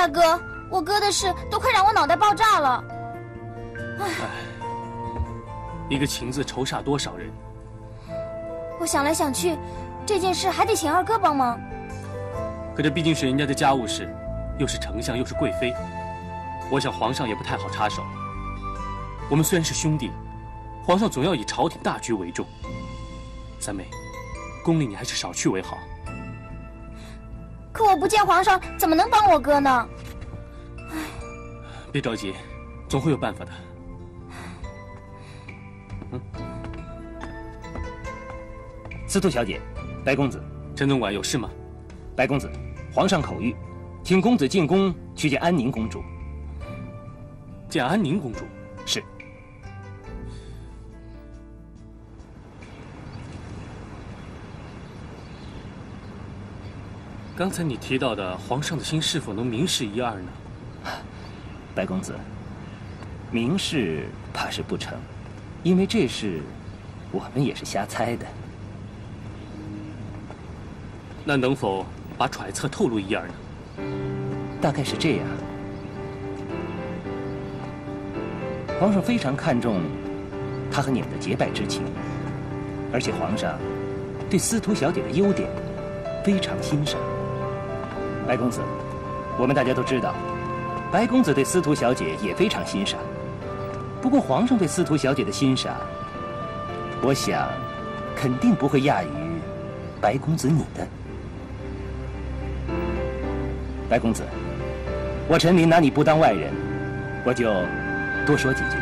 大哥，我哥的事都快让我脑袋爆炸了。唉，一个情字愁煞多少人。我想来想去，这件事还得请二哥帮忙。可这毕竟是人家的家务事，又是丞相又是贵妃，我想皇上也不太好插手。我们虽然是兄弟，皇上总要以朝廷大局为重。三妹，宫里你还是少去为好。 可我不见皇上，怎么能帮我哥呢？唉，别着急，总会有办法的。嗯，司徒小姐，白公子，陈总管有事吗？白公子，皇上口谕，请公子进宫去见安宁公主。见安宁公主？是。 刚才你提到的皇上的心是否能明示一二呢？白公子，明示怕是不成，因为这事我们也是瞎猜的。那能否把揣测透露一二呢？大概是这样，皇上非常看重他和你们的结拜之情，而且皇上对司徒小姐的优点非常欣赏。 白公子，我们大家都知道，白公子对司徒小姐也非常欣赏。不过，皇上对司徒小姐的欣赏，我想，肯定不会亚于白公子你的。白公子，我陈琳拿你不当外人，我就多说几句。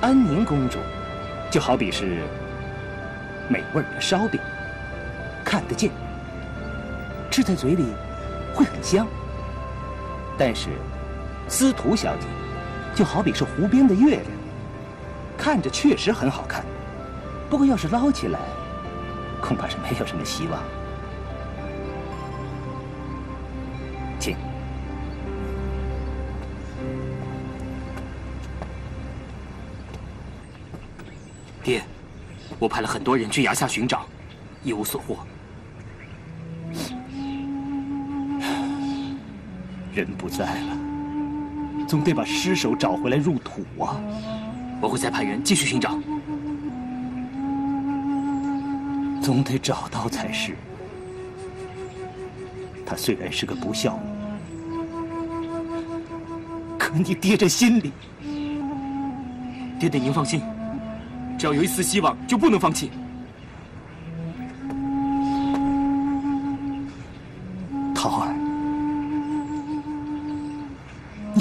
安宁公主，就好比是美味的烧饼，看得见。 吃在嘴里会很香，但是司徒小姐就好比是湖边的月亮，看着确实很好看，不过要是捞起来，恐怕是没有什么希望。请。爹，我派了很多人去崖下寻找，一无所获。 人不在了，总得把尸首找回来入土啊！我会再派人继续寻找，总得找到才是。他虽然是个不孝奴，可你爹这心里……爹爹您放心，只要有一丝希望，就不能放弃。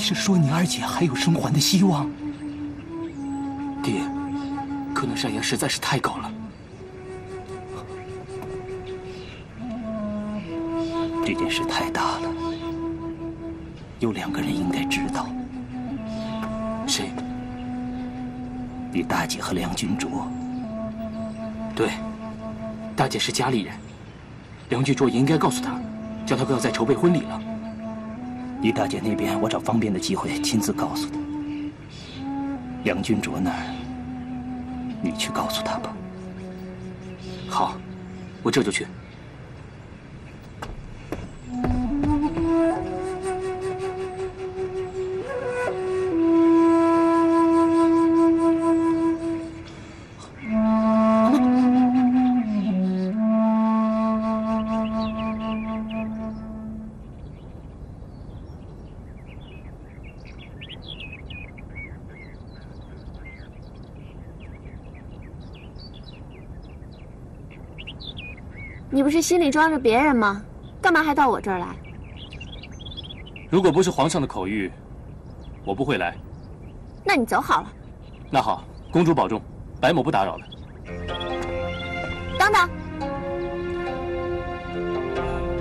是说你二姐还有生还的希望？爹，可能山崖实在是太高了。这件事太大了，有两个人应该知道。谁？你大姐和梁君卓。对，大姐是家里人，梁君卓也应该告诉她，叫她不要再筹备婚礼了。 李大姐那边，我找方便的机会亲自告诉她。梁君卓那儿，你去告诉他吧。好，我这就去。你不是心里装着别人吗？干嘛还到我这儿来？如果不是皇上的口谕，我不会来。那你走好了。那好，公主保重，白某不打扰了。等等，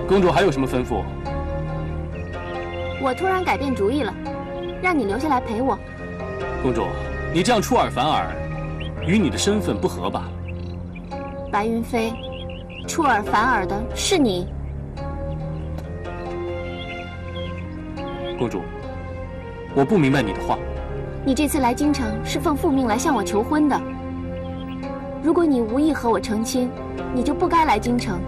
公主还有什么吩咐？我突然改变主意了，让你留下来陪我。公主，你这样出尔反尔，与你的身份不合吧？白云飞。 出尔反尔的是你，公主，我不明白你的话。你这次来京城是奉父命来向我求婚的。如果你无意和我成亲，你就不该来京城，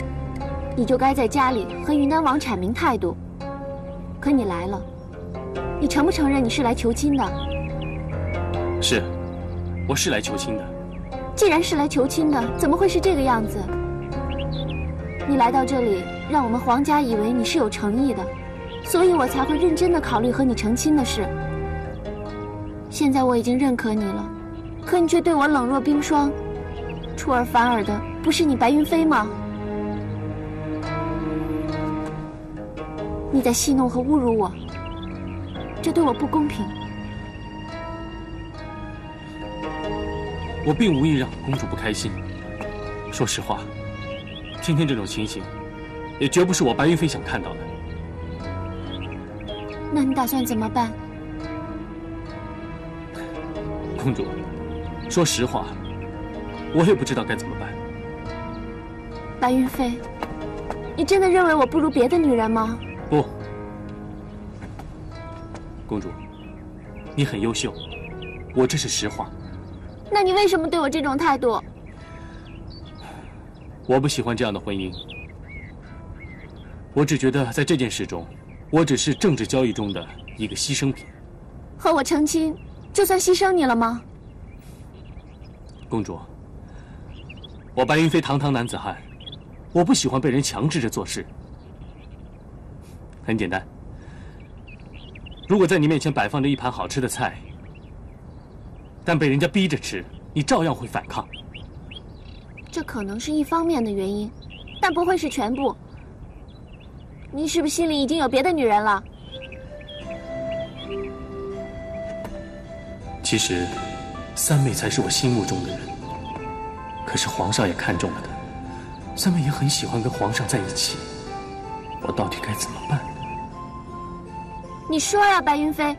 你就该在家里和云南王阐明态度。可你来了，你承不承认你是来求亲的？是，我是来求亲的。既然是来求亲的，怎么会是这个样子？你来到这里，让我们皇家以为你是有诚意的，所以我才会认真的考虑和你成亲的事。现在我已经认可你了，可你却对我冷若冰霜，出尔反尔的，不是你白云飞吗？ 你在戏弄和侮辱我，这对我不公平。我并无意让公主不开心。说实话，今天这种情形，也绝不是我白云飞想看到的。那你打算怎么办？公主，说实话，我也不知道该怎么办。白云飞，你真的认为我不如别的女人吗？ 不，公主，你很优秀，我这是实话。那你为什么对我这种态度？我不喜欢这样的婚姻。我只觉得在这件事中，我只是政治交易中的一个牺牲品。和我成亲，就算牺牲你了吗？公主，我白云飞堂堂男子汉，我不喜欢被人强制着做事。 很简单，如果在你面前摆放着一盘好吃的菜，但被人家逼着吃，你照样会反抗。这可能是一方面的原因，但不会是全部。你是不是心里已经有别的女人了？其实，三妹才是我心目中的人。可是皇上也看中了她，三妹也很喜欢跟皇上在一起。我到底该怎么办？ 你说呀，白云飞，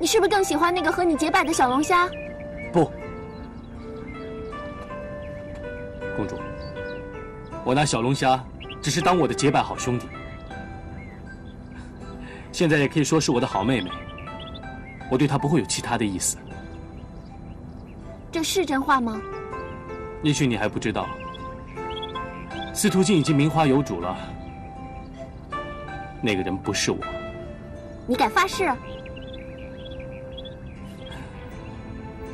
你是不是更喜欢那个和你结拜的小龙虾？不，公主，我拿小龙虾只是当我的结拜好兄弟，现在也可以说是我的好妹妹。我对她不会有其他的意思。这是真话吗？也许你还不知道，司徒静已经名花有主了。那个人不是我。 你敢发誓，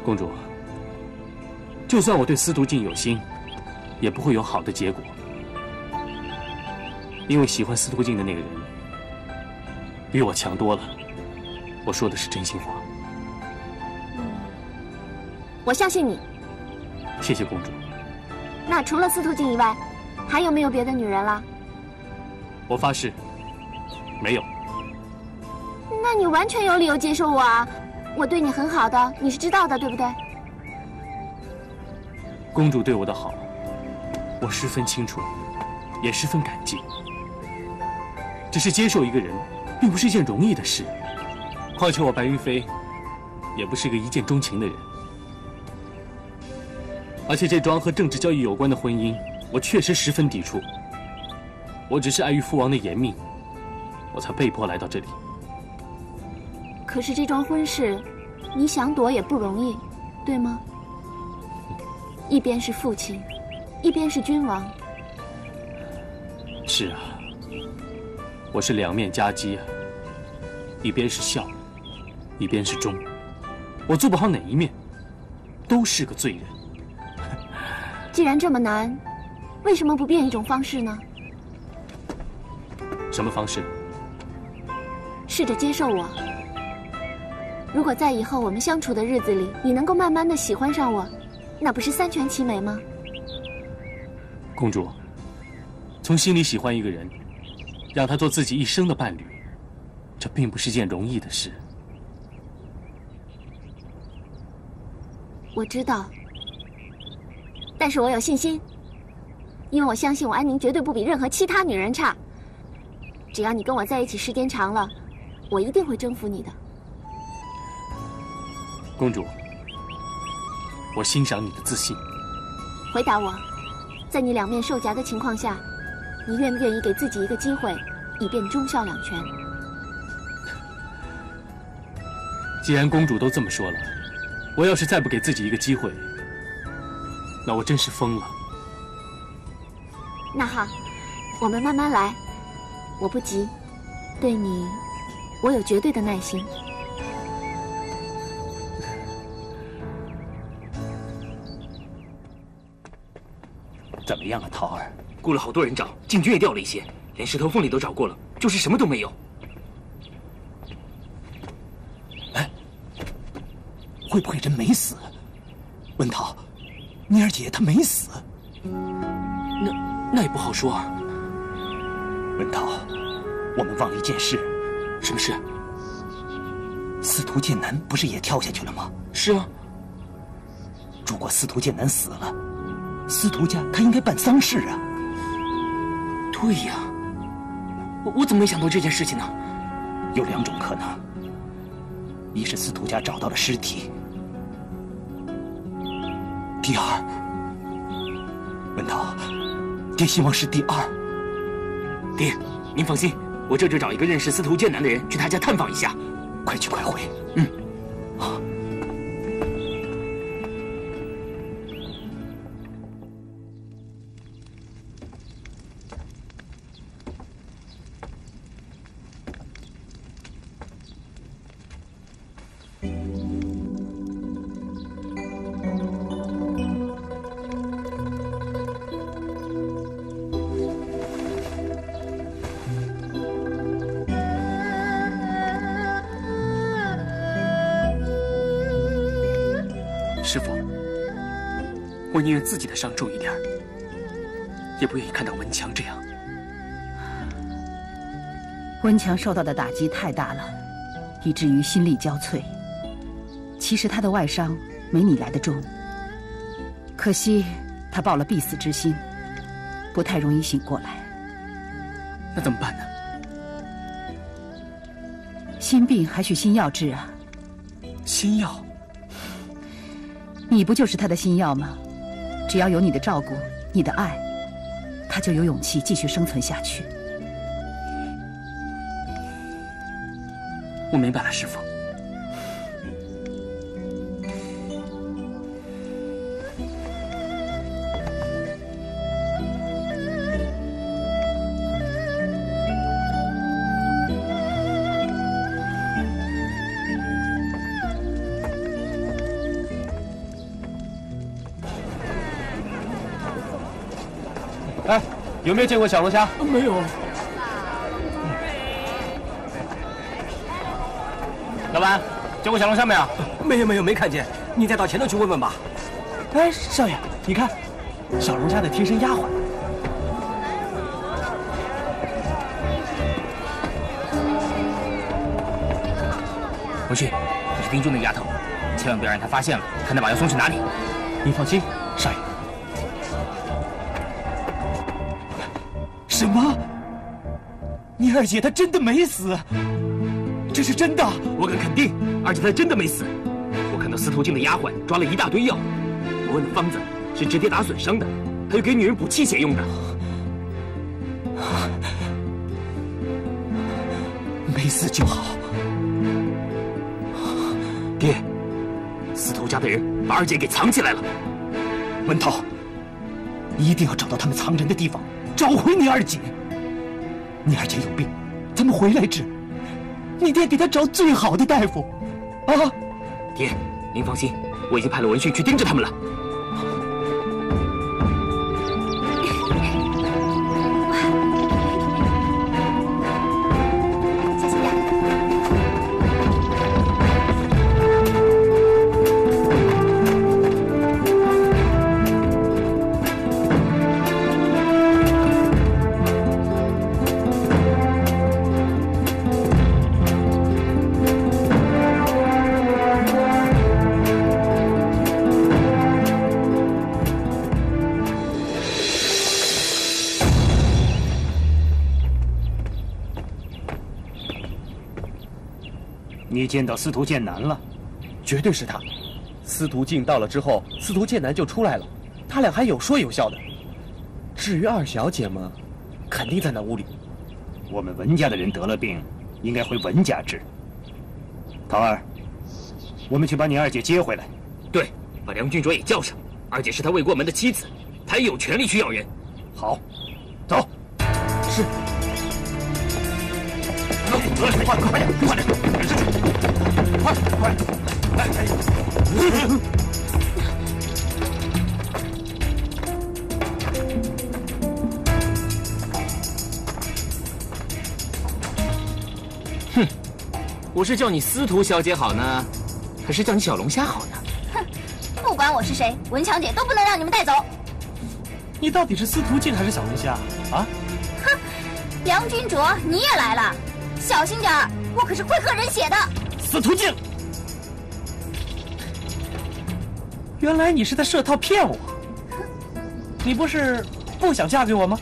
公主？就算我对司徒静有心，也不会有好的结果。因为喜欢司徒静的那个人，比我强多了。我说的是真心话。我相信你。谢谢公主。那除了司徒静以外，还有没有别的女人了？我发誓，没有。 那你完全有理由接受我啊！我对你很好的，你是知道的，对不对？公主对我的好，我十分清楚，也十分感激。只是接受一个人，并不是一件容易的事。况且我白云飞，也不是个一见钟情的人。而且这桩和政治交易有关的婚姻，我确实十分抵触。我只是碍于父王的严命，我才被迫来到这里。 可是这桩婚事，你想躲也不容易，对吗？一边是父亲，一边是君王。是啊，我是两面夹击啊，一边是孝，一边是忠，我做不好哪一面，都是个罪人。既然这么难，为什么不变一种方式呢？什么方式？试着接受我。 如果在以后我们相处的日子里，你能够慢慢的喜欢上我，那不是三全其美吗？公主，从心里喜欢一个人，让他做自己一生的伴侣，这并不是件容易的事。我知道，但是我有信心，因为我相信我安宁绝对不比任何其他女人差。只要你跟我在一起时间长了，我一定会征服你的。 公主，我欣赏你的自信。回答我，在你两面受夹的情况下，你愿不愿意给自己一个机会，以便忠孝两全？既然公主都这么说了，我要是再不给自己一个机会，那我真是疯了。那好，我们慢慢来，我不急，对你我有绝对的耐心。怎么样啊，桃儿？雇了好多人找，进军也调了一些，连石头缝里都找过了，就是什么都没有。哎，会不会人没死？文桃，妮儿姐她没死。那也不好说啊。文桃，我们忘了一件事。什么事？司徒剑南不是也跳下去了吗？是啊。如果司徒剑南死了，司徒家他应该办丧事啊。对呀，我怎么没想到这件事情呢？有两种可能：一是司徒家找到了尸体；第二，文涛，爹希望是第二。爹，您放心，我这就找一个认识司徒剑南的人去他家探访一下。快去快回。嗯。好。 师父，我宁愿自己的伤重一点，也不愿意看到文强这样。文强受到的打击太大了，以至于心力交瘁。其实他的外伤没你来得重，可惜他抱了必死之心，不太容易醒过来。那怎么办呢？心病还需心药治啊。心药。 你不就是他的心药吗？只要有你的照顾，你的爱，他就有勇气继续生存下去。我明白了，师父。有没有见过小龙虾？没有。老板，见过小龙虾没有？没有，没看见。你再到前头去问问吧。哎，少爷，你看，小龙虾的贴身丫鬟。文旭，你是盯住那丫头，千万不要让她发现了，看她把药送去哪里。你放心，少爷。 什么？你二姐她真的没死？这是真的？我敢肯定，二姐她真的没死。我看到司徒静的丫鬟抓了一大堆药，我问了方子，是直接打损伤的，还有给女人补气血用的。没死就好。爹，司徒家的人把二姐给藏起来了。文涛，你一定要找到他们藏人的地方。 找回你二姐，你二姐有病，咱们回来治。你爹给她找最好的大夫，啊！爹，您放心，我已经派了文旭去盯着他们了。谢谢你见到司徒剑南了，绝对是他。司徒静到了之后，司徒剑南就出来了，他俩还有说有笑的。至于二小姐嘛，肯定在那屋里。我们文家的人得了病，应该回文家治。桃儿，我们去把你二姐接回来。对，把梁君卓也叫上。二姐是他未过门的妻子，他也有权利去要人。好，走。是。快点！ 我是叫你司徒小姐好呢，还是叫你小龙虾好呢？哼，不管我是谁，文强姐都不能让你们带走。你到底是司徒静还是小龙虾啊？哼，梁君卓，你也来了，小心点儿，我可是会喝人血的。司徒静，原来你是在设套骗我，你不是不想嫁给我吗？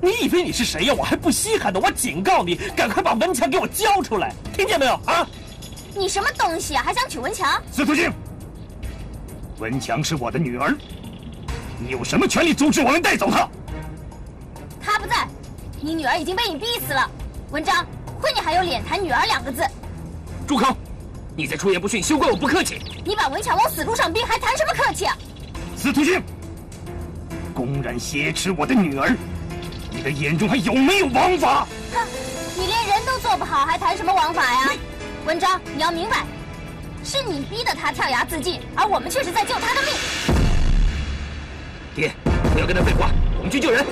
你以为你是谁呀？我还不稀罕呢！我警告你，赶快把文强给我交出来！ 听见没有啊？你什么东西啊？还想娶文强？司徒静，文强是我的女儿，你有什么权利阻止我们带走她？她不在，你女儿已经被你逼死了。文章，亏你还有脸谈女儿两个字。住口！你再出言不逊，休怪我不客气。你把文强往死路上逼，还谈什么客气啊？司徒静，公然挟持我的女儿，你的眼中还有没有王法？哼！ 你连人都做不好，还谈什么王法呀？文章，你要明白，是你逼得他跳崖自尽，而我们却是在救他的命。爹，不要跟他废话，我们去救人。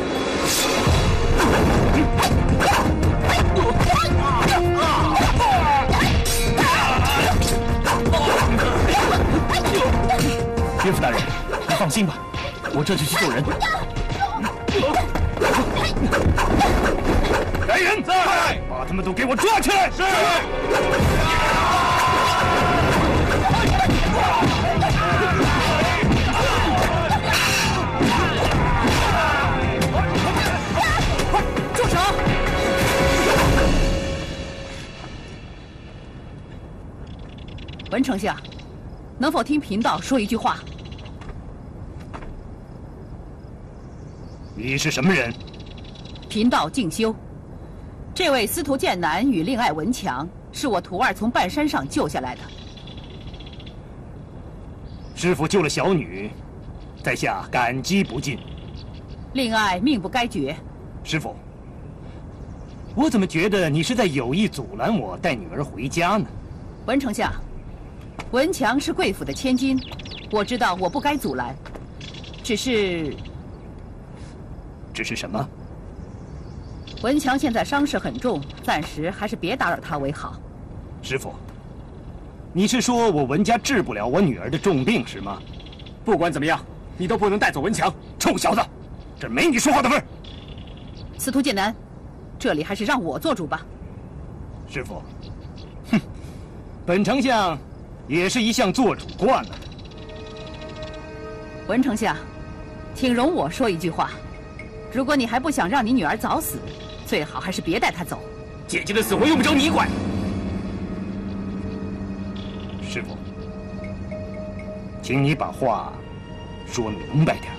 岳父大人，你放心吧，我这就去救人。 来人！在，把他们都给我抓起来！是。快，住手！文丞相，能否听贫道说一句话？你是什么人？贫道静修。 这位司徒剑南与令爱文强是我徒儿从半山上救下来的。师傅救了小女，在下感激不尽。令爱命不该绝。师傅，我怎么觉得你是在有意阻拦我带女儿回家呢？文丞相，文强是贵府的千金，我知道我不该阻拦，只是……只是什么？ 文强现在伤势很重，暂时还是别打扰他为好。师傅，你是说我文家治不了我女儿的重病是吗？不管怎么样，你都不能带走文强，臭小子，这没你说话的份儿。司徒剑南，这里还是让我做主吧。师傅，哼，本丞相也是一向做主惯了。文丞相，请容我说一句话，如果你还不想让你女儿早死， 最好还是别带他走，姐姐的死活用不着你管。师傅，请你把话说明白点。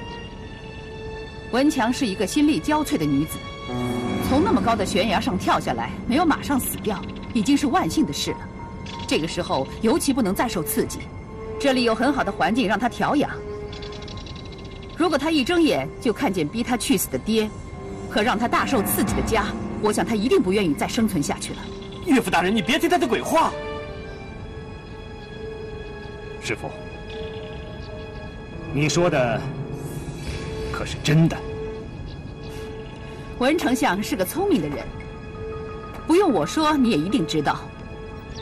文强是一个心力交瘁的女子，从那么高的悬崖上跳下来，没有马上死掉，已经是万幸的事了。这个时候尤其不能再受刺激，这里有很好的环境让她调养。如果她一睁眼就看见逼她去死的爹， 和让他大受刺激的家，我想他一定不愿意再生存下去了。岳父大人，你别听他的鬼话。师傅，你说的可是真的？文丞相是个聪明的人，不用我说你也一定知道。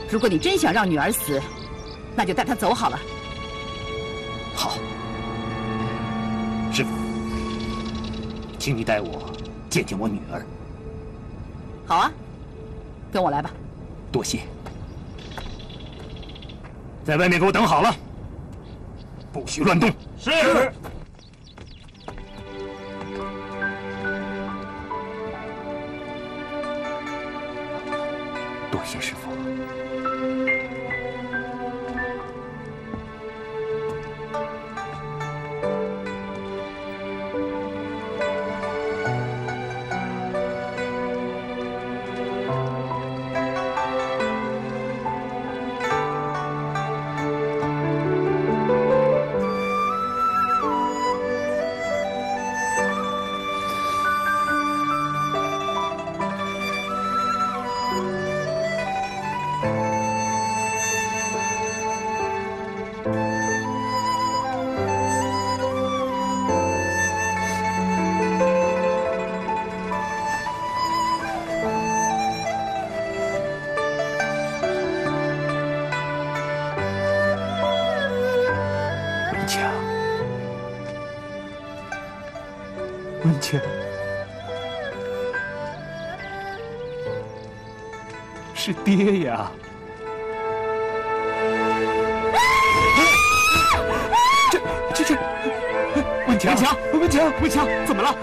如果你真想让女儿死，那就带她走好了。好，师傅，请你带我 见见我女儿。好啊，跟我来吧。多谢。在外面给我等好了，不许乱动。是。多谢师傅。切，是爹呀！这，文强，怎么了？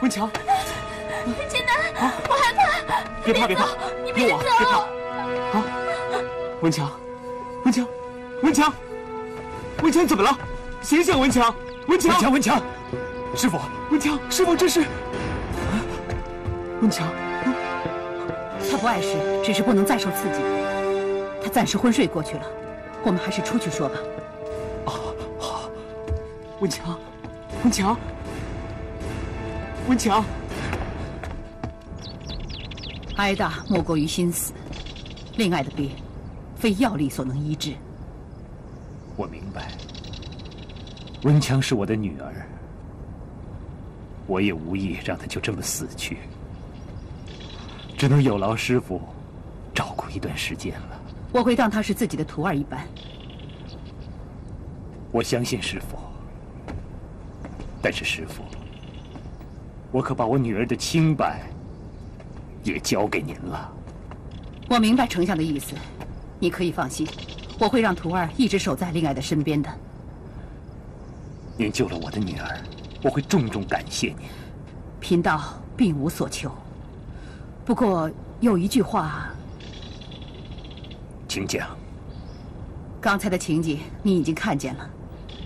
文强，金南，我害怕。别怕，有我，别怕。啊，文强，怎么了？ 醒醒，文强，师傅，师傅，这是文强，他不碍事，只是不能再受刺激，他暂时昏睡过去了，我们还是出去说吧。哦，好，文强，哀大莫过于心死，令爱的病，非药力所能医治。我明白。 文强是我的女儿，我也无意让她就这么死去，只能有劳师傅照顾一段时间了。我会当她是自己的徒儿一般。我相信师傅，但是师傅，我可把我女儿的清白也交给您了。我明白丞相的意思，你可以放心，我会让徒儿一直守在令爱的身边的。 您救了我的女儿，我会重重感谢您。贫道并无所求，不过有一句话，请讲。刚才的情景你已经看见了，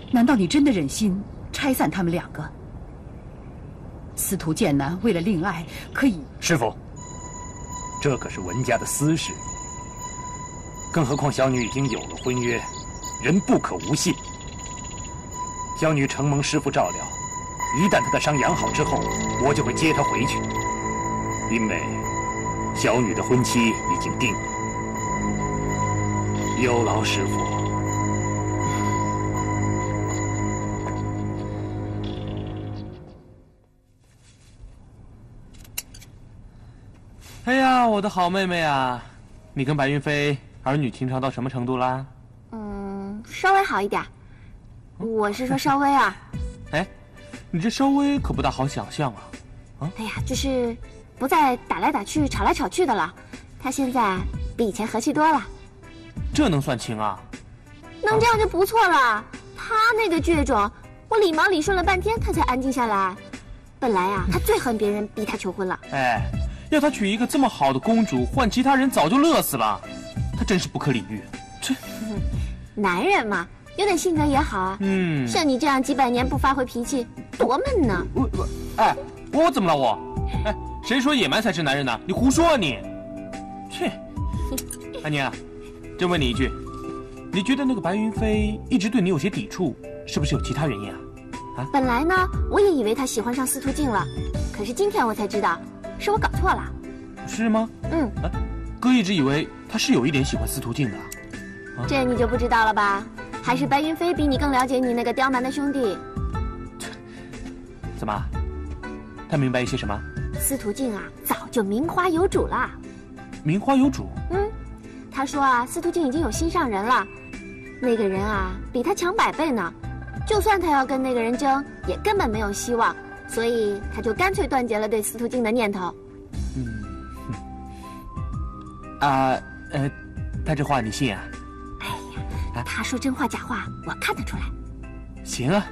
难道你真的忍心拆散他们两个？司徒剑南为了令爱，可以……师父，这可是文家的私事，更何况小女已经有了婚约，人不可无信。 小女承蒙师父照料，一旦她的伤养好之后，我就会接她回去。因为小女的婚期已经定了，有劳师父。哎呀，我的好妹妹啊，你跟白云飞儿女情长到什么程度啦？稍微好一点。 我是说稍微啊，哎，你这稍微可不大好想象啊，啊！哎呀，就是不再打来打去、吵来吵去的了，他现在比以前和气多了。这能算情啊？能这样就不错了。他那个倔种，我理忙理顺了半天，他才安静下来。本来啊，他最恨别人逼他求婚了。哎，要他娶一个这么好的公主，换其他人早就乐死了。他真是不可理喻。这男人嘛。 有点性格也好啊，像你这样几百年不发回脾气，多闷呢！我怎么了我？哎，谁说野蛮才是男人呢？你胡说啊你！切！安妮啊，真问你一句，你觉得那个白云飞一直对你有些抵触，是不是有其他原因啊？啊？本来呢，我也以为他喜欢上司徒静了，可是今天我才知道，是我搞错了。是吗？哥一直以为他是有一点喜欢司徒静的，啊，这你就不知道了吧？ 还是白云飞比你更了解你那个刁蛮的兄弟。怎么？他明白一些什么？司徒静啊，早就名花有主了。名花有主？他说啊，司徒静已经有心上人了，那个人啊比他强100倍呢。就算他要跟那个人争，也根本没有希望，所以他就干脆断绝了对司徒静的念头。他这话你信啊？ 他说真话假话，我看得出来。行啊，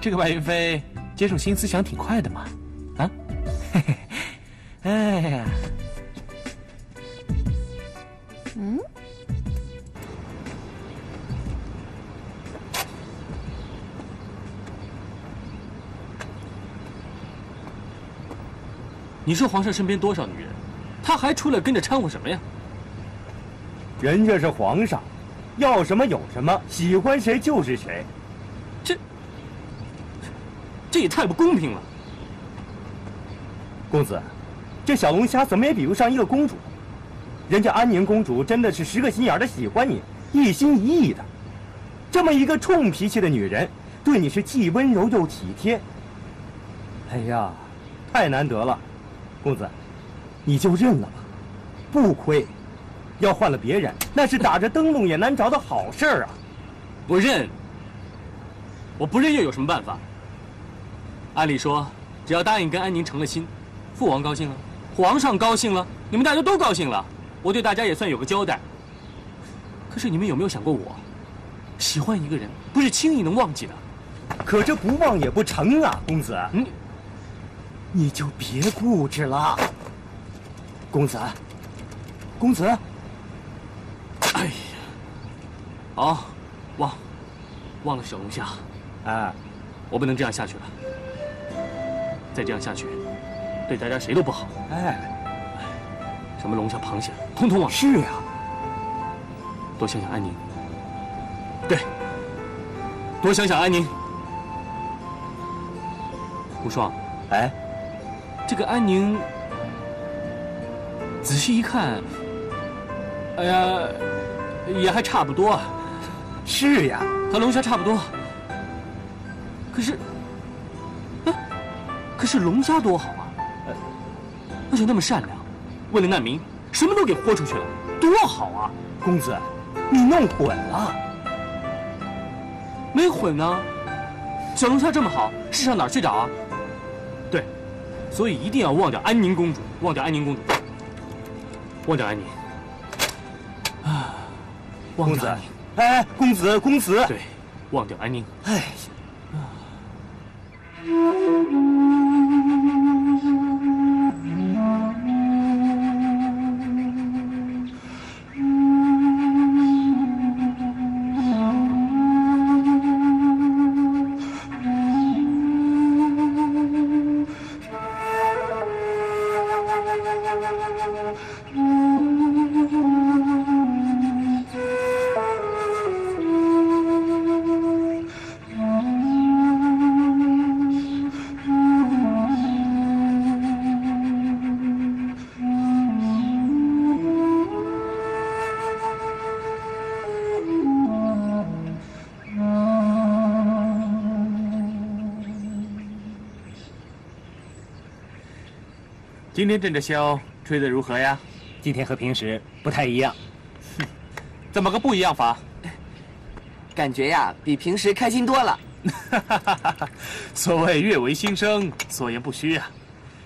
这个白云飞接受新思想挺快的嘛，啊？哎呀，你说皇上身边多少女人，他还出来跟着掺和什么呀？人家是皇上。 要什么有什么，喜欢谁就是谁，这也太不公平了。公子，这小龙虾怎么也比不上一个公主，人家安宁公主真的是10个心眼的喜欢你，一心一意的。这么一个冲脾气的女人，对你是既温柔又体贴。哎呀，太难得了，公子，你就认了吧，不亏。 要换了别人，那是打着灯笼也难着的好事儿啊！我认。我不认又有什么办法？按理说，只要答应跟安宁成了亲，父王高兴了，皇上高兴了，你们大家都高兴了，我对大家也算有个交代。可是你们有没有想过我？ 喜欢一个人不是轻易能忘记的，可这不忘也不成啊，公子。你就别固执了，公子。公子，哎呀，哦，忘了小龙虾。哎，我不能这样下去了，再这样下去，对大家谁都不好。哎，什么龙虾、螃蟹，统统忘了。是呀，多想想安宁。 对，多想想安宁。无双，哎，这个安宁，仔细一看，哎呀，也还差不多啊。是呀，和龙虾差不多。可是，可是龙虾多好啊！而且那么善良，为了难民，什么都给豁出去了，多好啊！公子，你弄混了。 没混呢，小龙虾这么好，世上哪儿去找啊？对，所以一定要忘掉安宁公主，忘掉安宁公主，忘掉安宁。啊，忘掉安宁。哎，公子，公子。对，忘掉安宁。哎呀。 今天这阵箫吹得如何呀？今天和平时不太一样，怎么个不一样法？感觉呀，比平时开心多了。所谓乐为心声，所言不虚啊。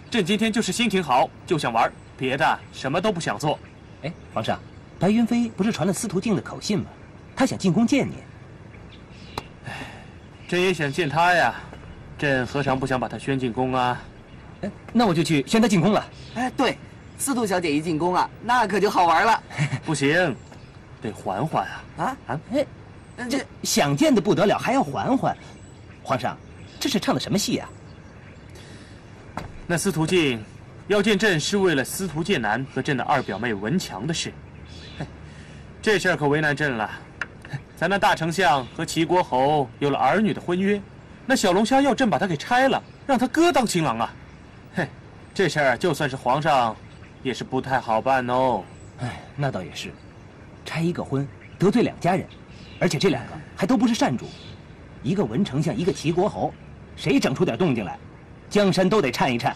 朕今天就是心情好，就想玩，别的什么都不想做。哎，皇上，白云飞不是传了司徒静的口信吗？他想进宫见你。哎，朕也想见他呀，朕何尝不想把他宣进宫啊？ 那我就去宣她进宫了。哎，对，司徒小姐一进宫啊，那可就好玩了。不行，得缓缓啊！啊哎，这想见的不得了，还要缓缓。皇上，这是唱的什么戏呀？那司徒静要见朕，是为了司徒剑南和朕的二表妹文强的事。这事儿可为难朕了。咱那大丞相和齐国侯有了儿女的婚约，那小龙虾要朕把他给拆了，让他哥当新郎啊。 这事儿就算是皇上，也是不太好办哦。哎，那倒也是，拆一个婚得罪两家人，而且这两个还都不是善主，一个文丞相，一个齐国侯，谁整出点动静来，江山都得颤一颤。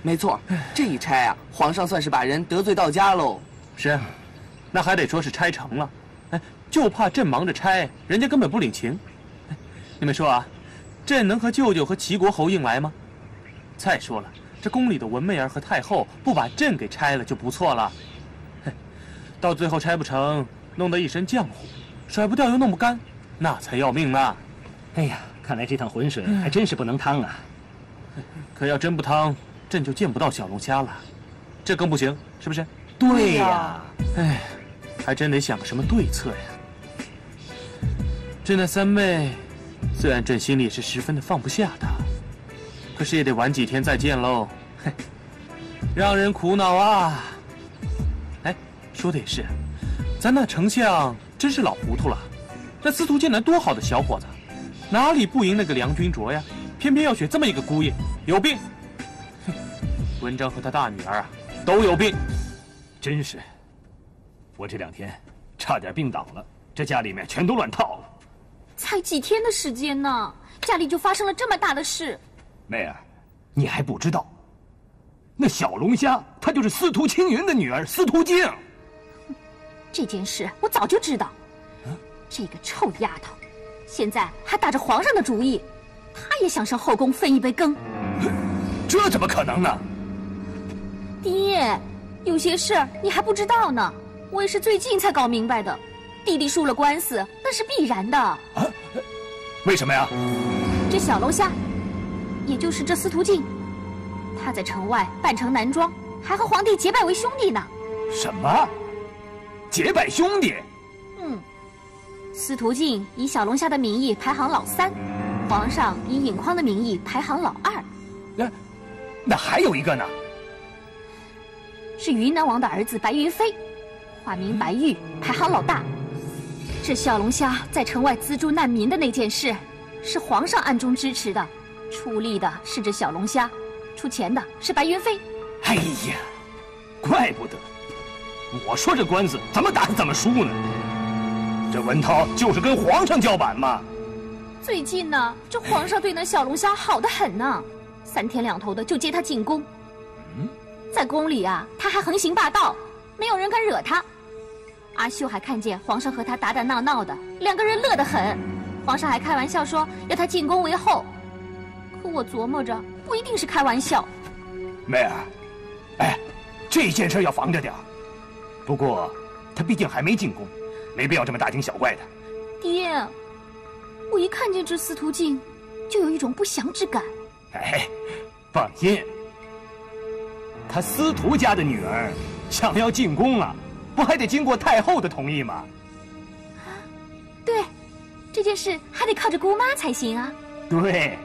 没错，这一拆啊，皇上算是把人得罪到家喽。是啊，那还得说是拆成了，哎，就怕朕忙着拆，人家根本不领情。哎，你们说啊，朕能和舅舅和齐国侯硬来吗？再说了。 这宫里的文媚儿和太后不把朕给拆了就不错了，到最后拆不成，弄得一身浆糊，甩不掉又弄不干，那才要命呢。哎呀，看来这趟浑水还真是不能趟啊！可要真不趟，朕就见不到小龙虾了，这更不行，是不是？对呀，哎，还真得想个什么对策呀。这那三妹，虽然朕心里是十分的放不下她。 可是也得晚几天再见喽，嘿，让人苦恼啊！哎，说的也是，咱那丞相真是老糊涂了。那司徒剑南多好的小伙子，哪里不赢那个梁君卓呀？偏偏要选这么一个姑爷，有病！文章和他大女儿啊，都有病。真是，我这两天差点病倒了，这家里面全都乱套了。才几天的时间呢，家里就发生了这么大的事。 妹儿，你还不知道，那小龙虾她就是司徒青云的女儿司徒静。这件事我早就知道，这个臭丫头，现在还打着皇上的主意，他也想上后宫分一杯羹。这怎么可能呢？爹，有些事你还不知道呢，我也是最近才搞明白的。弟弟输了官司，那是必然的。啊？为什么呀？这小楼下，也就是这司徒静，他在城外扮成男装，还和皇帝结拜为兄弟呢。什么？结拜兄弟？嗯。 司徒静以小龙虾的名义排行老三，皇上以尹匡的名义排行老二。那还有一个呢？是云南王的儿子白云飞，化名白玉，排行老大。这小龙虾在城外资助难民的那件事，是皇上暗中支持的，出力的是这小龙虾，出钱的是白云飞。哎呀，怪不得！我说这官司怎么打怎么输呢？ 这文涛就是跟皇上叫板嘛。最近呢，这皇上对那小龙虾好得很呢，三天两头的就接他进宫。嗯，在宫里啊，他还横行霸道，没有人敢惹他。阿秀还看见皇上和他打打闹闹的，两个人乐得很。皇上还开玩笑说要他进宫为后，可我琢磨着不一定是开玩笑。妹儿，哎，这件事要防着点。不过，他毕竟还没进宫。 没必要这么大惊小怪的，爹。我一看见这司徒静，就有一种不祥之感。哎，放心，他司徒家的女儿想要进宫啊，不还得经过太后的同意吗？对，这件事还得靠着姑妈才行啊。对，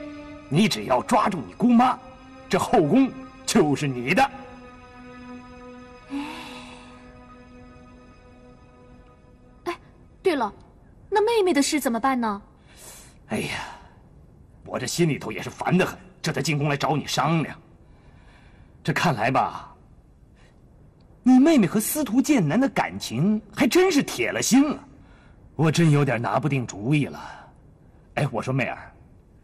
你只要抓住你姑妈，这后宫就是你的。 对了，那妹妹的事怎么办呢？哎呀，我这心里头也是烦得很，这才进宫来找你商量。这看来吧，你妹妹和司徒剑南的感情还真是铁了心了，我真有点拿不定主意了。哎，我说妹儿，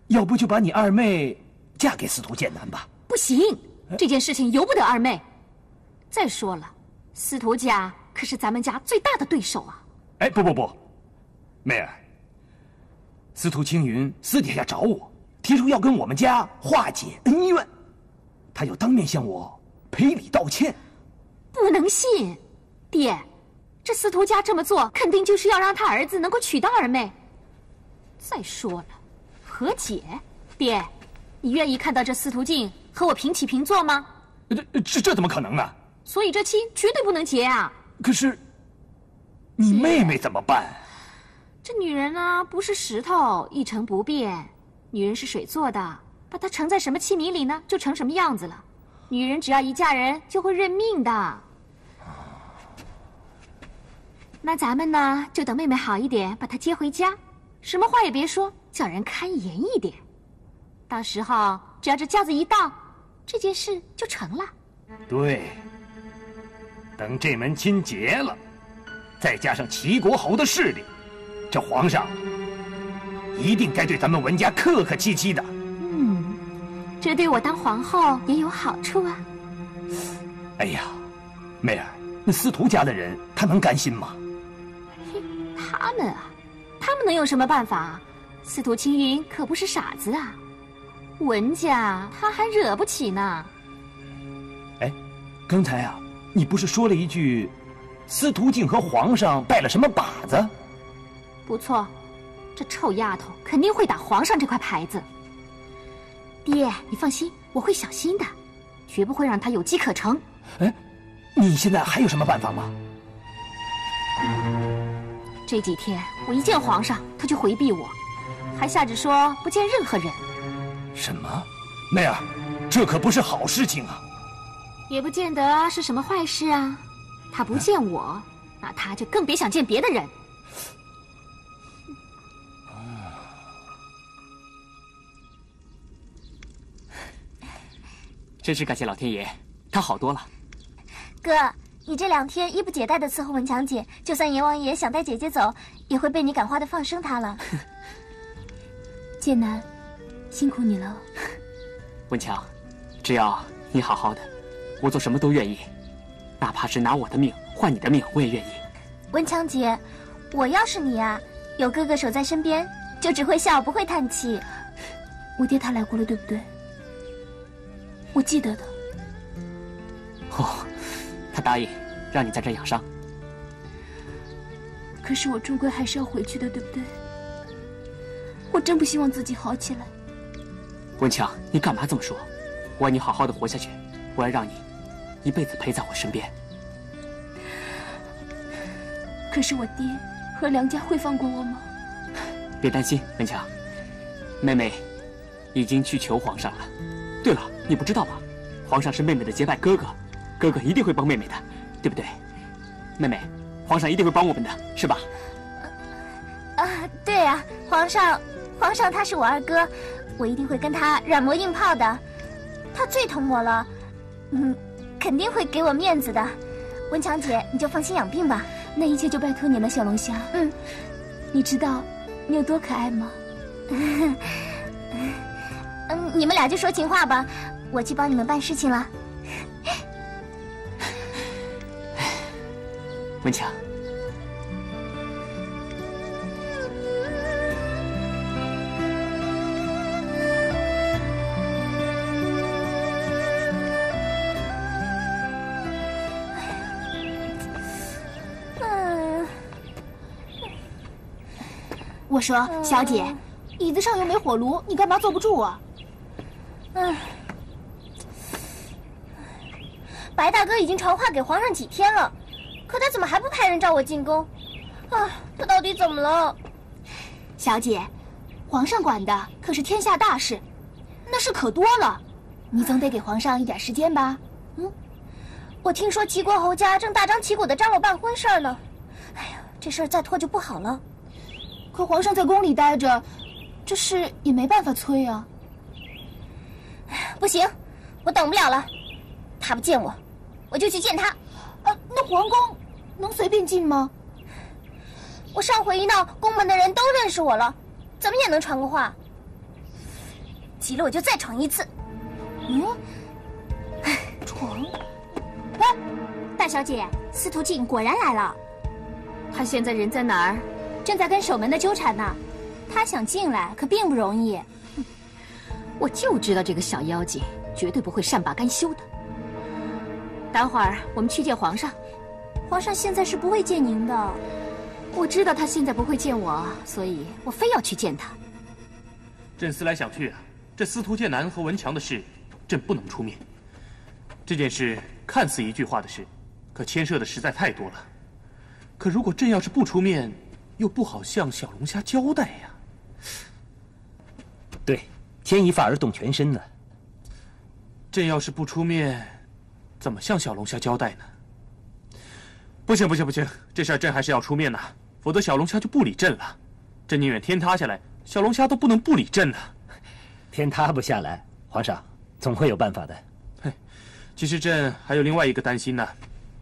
要不就把你二妹嫁给司徒剑南吧？不行，这件事情由不得二妹。再说了，司徒家可是咱们家最大的对手啊。 哎，不，妹儿，司徒青云私底下找我，提出要跟我们家化解恩怨，他要当面向我赔礼道歉。不能信，爹，这司徒家这么做，肯定就是要让他儿子能够娶到二妹。再说了，和解，爹，你愿意看到这司徒静和我平起平坐吗？这怎么可能呢？所以这亲绝对不能结啊！可是。 你妹妹怎么办？这女人呢，不是石头，一成不变。女人是水做的，把她盛在什么器皿里呢，就成什么样子了。女人只要一嫁人，就会认命的。那咱们呢，就等妹妹好一点，把她接回家，什么话也别说，叫人看严一点。到时候只要这轿子一到，这件事就成了。对，等这门亲结了。 再加上齐国侯的势力，这皇上一定该对咱们文家客客气气的。嗯，这对我当皇后也有好处啊。哎呀，妹儿，那司徒家的人他能甘心吗？他们啊，他们能有什么办法？司徒青云可不是傻子啊，文家他还惹不起呢。哎，刚才啊，你不是说了一句？ 司徒静和皇上拜了什么把子？不错，这臭丫头肯定会打皇上这块牌子。爹，你放心，我会小心的，绝不会让她有机可乘。哎，你现在还有什么办法吗？这几天我一见皇上，他就回避我，还下旨说不见任何人。什么？妹儿，这可不是好事情啊！也不见得是什么坏事啊。 他不见我，那他就更别想见别的人。真是感谢老天爷，他好多了。哥，你这两天衣不解带的伺候文强姐，就算阎王爷想带姐姐走，也会被你感化的放生她了。剑南，辛苦你了。文强，只要你好好的，我做什么都愿意。 哪怕是拿我的命换你的命，我也愿意。文强姐，我要是你啊，有哥哥守在身边，就只会笑不会叹气。我爹他来过了，对不对？我记得的。哦，他答应让你在这养伤。可是我终归还是要回去的，对不对？我真不希望自己好起来。文强，你干嘛这么说？我要你好好的活下去，我要让你一辈子陪在我身边。可是我爹和梁家会放过我吗？ 别担心，文强，妹妹已经去求皇上了。对了，你不知道吧？皇上是妹妹的结拜哥哥，哥哥一定会帮妹妹的，对不对？妹妹，皇上一定会帮我们的，是吧？啊，对啊，皇上他是我二哥，我一定会跟他软磨硬泡的。他最疼我了，肯定会给我面子的。文强姐，你就放心养病吧，那一切就拜托你了，小龙虾。你知道 你有多可爱吗？你们俩就说情话吧，我去帮你们办事情了。文强，我说，小姐，椅子上又没火炉，你干嘛坐不住啊？白大哥已经传话给皇上几天了，可他怎么还不派人召我进宫？啊，他到底怎么了？小姐，皇上管的可是天下大事，那事可多了，你总得给皇上一点时间吧？我听说齐国侯家正大张旗鼓的张罗办婚事呢，哎呀，这事儿再拖就不好了。 可皇上在宫里待着，这事也没办法催啊。不行，我等不了了。他不见我，我就去见他。那皇宫能随便进吗？我上回一闹，宫门的人都认识我了，怎么也能传个话。急了我就再闯一次。闯？哎，大小姐，司徒静果然来了。他现在人在哪儿？ 正在跟守门的纠缠呢，他想进来可并不容易。我就知道这个小妖精绝对不会善罢甘休的。待会儿我们去见皇上，皇上现在是不会见您的。我知道他现在不会见我，所以我非要去见他。朕思来想去啊，这司徒剑南和文强的事，朕不能出面。这件事看似一句话的事，可牵涉的实在太多了。可如果朕要是不出面， 又不好向小龙虾交代呀。对，牵一发而动全身呢。朕要是不出面，怎么向小龙虾交代呢？不行，这事儿朕还是要出面呐，否则小龙虾就不理朕了。朕宁愿天塌下来，小龙虾都不能不理朕呐。天塌不下来，皇上总会有办法的。其实朕还有另外一个担心呢，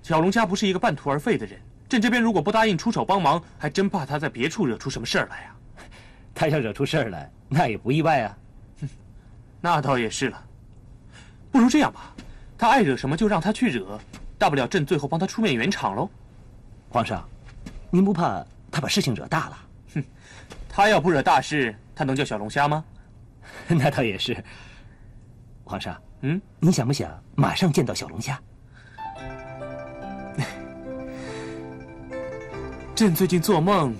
小龙虾不是一个半途而废的人。 朕这边如果不答应出手帮忙，还真怕他在别处惹出什么事儿来啊。他要惹出事儿来，那也不意外啊。那倒也是了。不如这样吧，他爱惹什么就让他去惹，大不了朕最后帮他出面圆场喽。皇上，您不怕他把事情惹大了？他要不惹大事，他能叫小龙虾吗？那倒也是。皇上，你想不想马上见到小龙虾？ 朕最近做梦，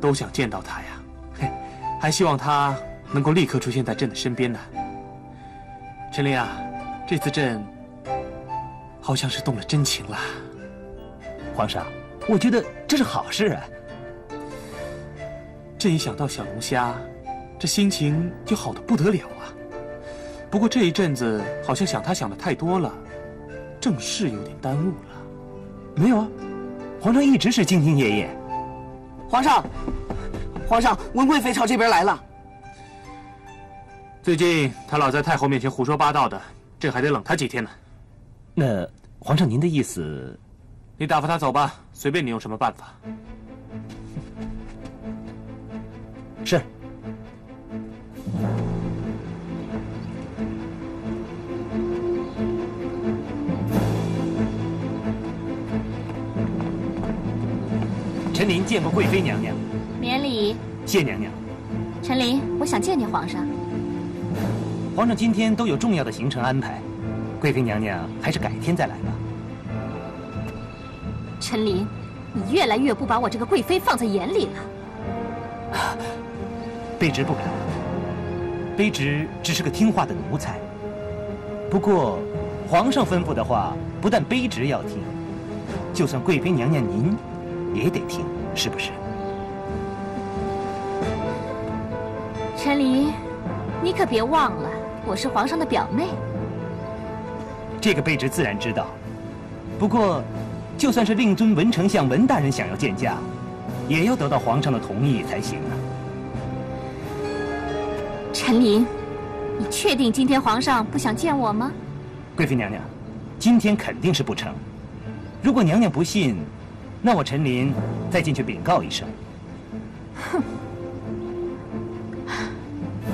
都想见到他呀，还希望他能够立刻出现在朕的身边呢。陈琳啊，这次朕好像是动了真情了。皇上，我觉得这是好事啊。朕一想到小龙虾，这心情就好得不得了啊。不过这一阵子好像想他想的太多了，正事有点耽误了。没有啊，皇上一直是兢兢业业。 皇上，文贵妃朝这边来了。最近他老在太后面前胡说八道的，朕还得冷他几天呢。那皇上您的意思，你打发他走吧，随便你用什么办法。是。臣您见过贵妃娘娘。 免礼，谢娘娘。陈琳，我想见见皇上。皇上今天都有重要的行程安排，贵妃娘娘还是改天再来吧。陈琳，你越来越不把我这个贵妃放在眼里了。啊，卑职不敢，卑职只是个听话的奴才。不过，皇上吩咐的话，不但卑职要听，就算贵妃娘娘您也得听，是不是？ 陈琳，你可别忘了，我是皇上的表妹。这个卑职自然知道，不过，就算是令尊文丞相文大人想要见驾，也要得到皇上的同意才行啊。陈琳，你确定今天皇上不想见我吗？贵妃娘娘，今天肯定是不成。如果娘娘不信，那我陈琳再进去禀告一声。哼。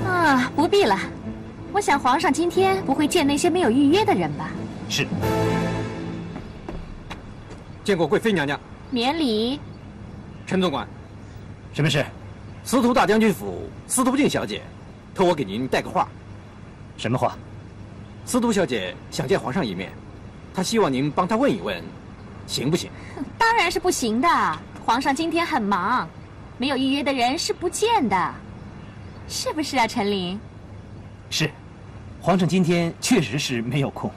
啊，不必了。我想皇上今天不会见那些没有预约的人吧？是。见过贵妃娘娘。免礼。陈总管，什么事？司徒大将军府司徒静小姐托我给您带个话。什么话？司徒小姐想见皇上一面，她希望您帮她问一问，行不行？当然是不行的。皇上今天很忙，没有预约的人是不见的。 是不是啊，陈琳？是，皇上今天确实是没有空。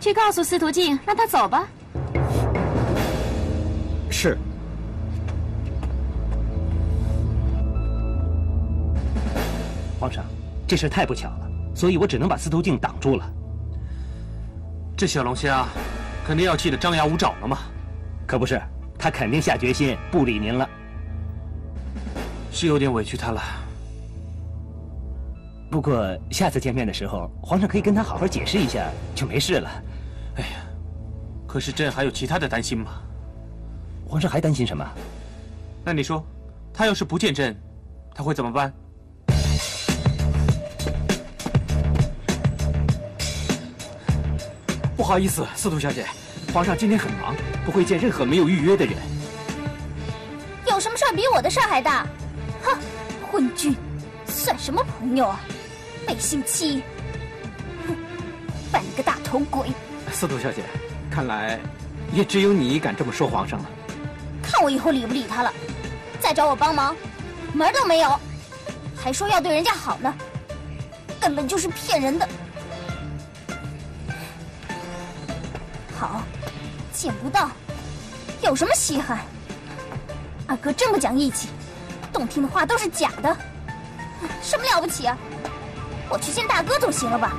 去告诉司徒静，让他走吧。是。皇上，这事太不巧了，所以我只能把司徒静挡住了。这小龙虾，肯定要气得张牙舞爪了嘛？可不是，他肯定下决心不理您了。 是有点委屈他了，不过下次见面的时候，皇上可以跟他好好解释一下，就没事了。哎呀，可是朕还有其他的担心嘛。皇上还担心什么？那你说，他要是不见朕，他会怎么办？不好意思，司徒小姐，皇上今天很忙，不会见任何没有预约的人。有什么事儿比我的事儿还大？ 哼，昏君，算什么朋友啊！每星期，哼，扮个大头鬼。司徒小姐，看来也只有你敢这么说皇上了。看我以后理不理他了，再找我帮忙，门都没有，还说要对人家好呢，根本就是骗人的。好，见不到，有什么稀罕？二哥真不讲义气。 动听的话都是假的，什么了不起啊！我去见大哥总行了吧？